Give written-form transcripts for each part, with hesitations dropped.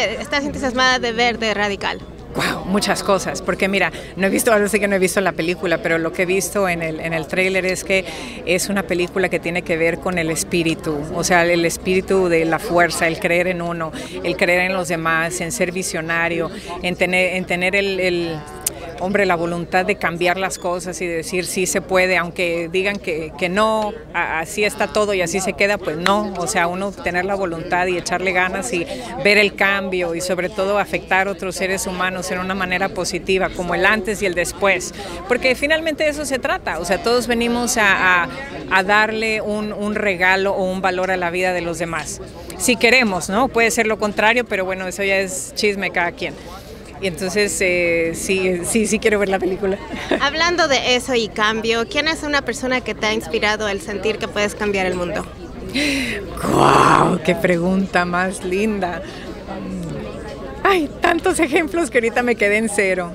estás entusiasmada de ver de Radical? Wow, muchas cosas, porque mira, no he visto, ahora sí que no he visto la película, pero lo que he visto en el tráiler es que es una película que tiene que ver con el espíritu, o sea, el espíritu de la fuerza, el creer en uno, el creer en los demás, en ser visionario, en tener hombre, la voluntad de cambiar las cosas y de decir sí se puede, aunque digan que no, así está todo y así se queda, pues no, o sea, uno tener la voluntad y echarle ganas y ver el cambio y sobre todo afectar a otros seres humanos en una manera positiva, como el antes y el después, porque finalmente de eso se trata, o sea, todos venimos a darle un regalo o un valor a la vida de los demás, si queremos, ¿no? Puede ser lo contrario, pero bueno, eso ya es chisme cada quien. Y entonces sí quiero ver la película. Hablando de eso y cambio, ¿quién es una persona que te ha inspirado el sentir que puedes cambiar el mundo? ¡Guau! ¡Qué pregunta más linda! Hay tantos ejemplos que ahorita me quedé en cero.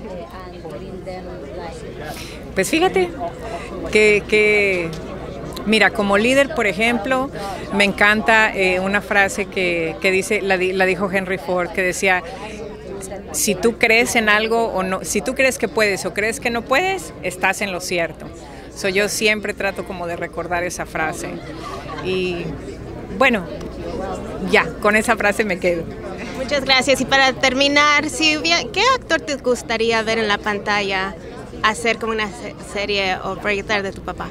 Pues fíjate que mira, como líder, por ejemplo, me encanta una frase que dice, la dijo Henry Ford, que decía: si tú crees en algo o no, si tú crees que puedes o crees que no puedes, estás en lo cierto. So, yo siempre trato como de recordar esa frase. Y bueno, ya, con esa frase me quedo. Muchas gracias. Y para terminar, Silvia, ¿qué actor te gustaría ver en la pantalla hacer como una serie o proyectar de tu papá?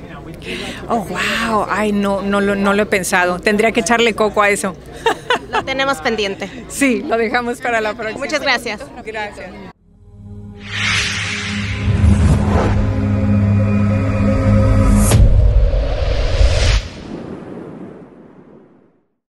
Oh, wow. Ay, no lo he pensado. Tendría que echarle coco a eso. Lo tenemos pendiente. Sí, lo dejamos para la próxima. Muchas gracias. Gracias.